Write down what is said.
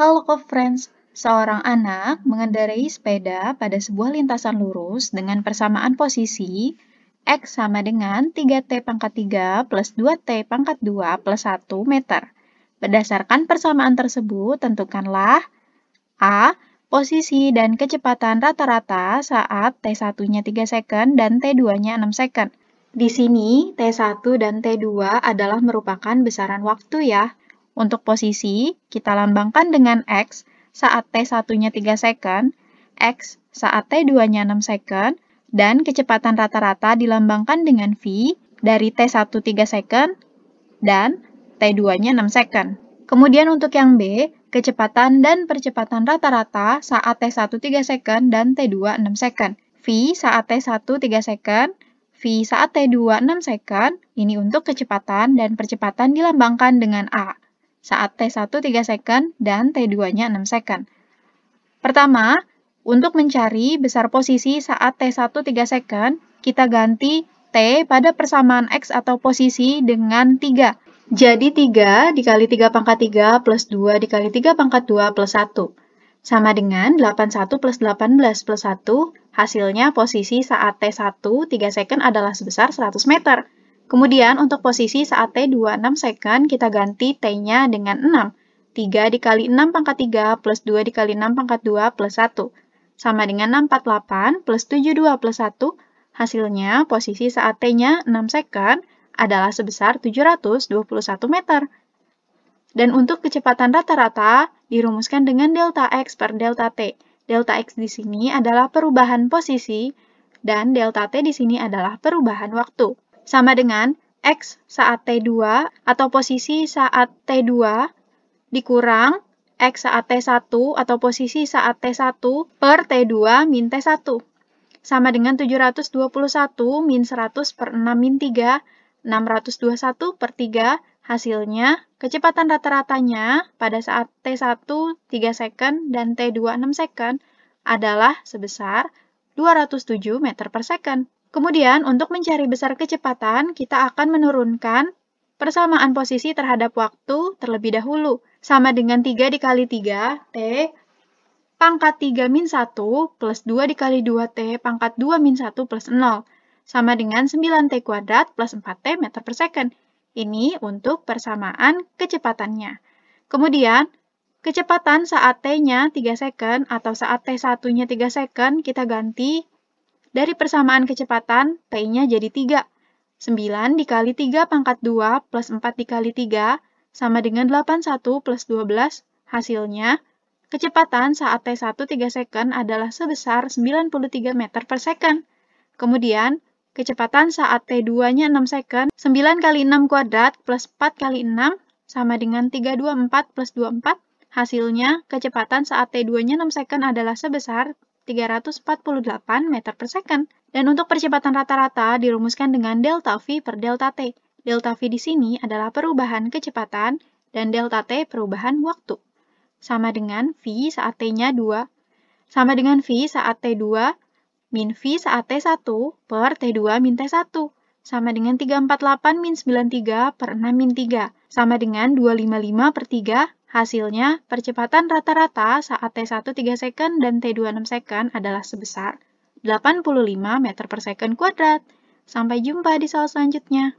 Halo friends, seorang anak mengendarai sepeda pada sebuah lintasan lurus dengan persamaan posisi X sama dengan 3T pangkat 3 plus 2T pangkat 2 plus 1 meter. Berdasarkan persamaan tersebut, tentukanlah A. Posisi dan kecepatan rata-rata saat T1-nya 3 second dan T2-nya 6 second. Di sini, T1 dan T2 adalah merupakan besaran waktu ya. Untuk posisi, kita lambangkan dengan X saat T1-nya 3 second, X saat T2-nya 6 second, dan kecepatan rata-rata dilambangkan dengan V dari T1 3 second dan T2-nya 6 second. Kemudian untuk yang B, kecepatan dan percepatan rata-rata saat T1 3 second dan T2 6 second. V saat T1 3 second, V saat T2 6 second, ini untuk kecepatan dan percepatan dilambangkan dengan A, saat T1 3 second dan T2-nya 6 second. Pertama, untuk mencari besar posisi saat T1 3 second, kita ganti T pada persamaan X atau posisi dengan 3. Jadi 3 dikali 3 pangkat 3 plus 2 dikali 3 pangkat 2 plus 1. Sama dengan 81 plus 18 plus 1, hasilnya posisi saat T1 3 second adalah sebesar 100 meter. Kemudian untuk posisi saat T2 6 second, kita ganti T-nya dengan 6. 3 dikali 6 pangkat 3 plus 2 dikali 6 pangkat 2 plus 1. Sama dengan 648 plus 72 plus 1, hasilnya posisi saat T-nya 6 second, adalah sebesar 721 meter. Dan untuk kecepatan rata-rata dirumuskan dengan delta X per delta T. Delta X di sini adalah perubahan posisi dan delta T di sini adalah perubahan waktu. Sama dengan X saat T2 atau posisi saat T2 dikurang X saat T1 atau posisi saat T1 per T2 min T1. Sama dengan 721 min 100 per 6 min 3 621 per 3, hasilnya kecepatan rata-ratanya pada saat T1 3 second dan T2 6 second adalah sebesar 207 meter per second. Kemudian untuk mencari besar kecepatan, kita akan menurunkan persamaan posisi terhadap waktu terlebih dahulu. Sama dengan 3 dikali 3, T pangkat 3 min 1 plus 2 dikali 2 T pangkat 2 min 1 plus 0. Sama dengan 9T kuadrat plus 4T meter per second. Ini untuk persamaan kecepatannya. Kemudian, kecepatan saat T-nya 3 second atau saat T1-nya 3 second, kita ganti dari persamaan kecepatan, T-nya jadi 3. 9 dikali 3 pangkat 2 plus 4 dikali 3, sama dengan 81 plus 12, hasilnya kecepatan saat T1 3 second adalah sebesar 93 meter per second. Kemudian, kecepatan saat T2-nya 6 second, 9 kali 6 kuadrat plus 4 kali 6, sama dengan 324 plus 24. Hasilnya, kecepatan saat T2-nya 6 second adalah sebesar 348 meter per second. Dan untuk percepatan rata-rata dirumuskan dengan delta V per delta T. Delta V di sini adalah perubahan kecepatan dan delta T perubahan waktu. Sama dengan V saat T-nya 2. Sama dengan V saat T2 min V saat T1 per T2 min T1, sama dengan 348 min 93 per 6 min 3, sama dengan 255 per 3, hasilnya percepatan rata-rata saat T1 3 second dan T2 6 second adalah sebesar 85 meter per second kuadrat. Sampai jumpa di soal selanjutnya.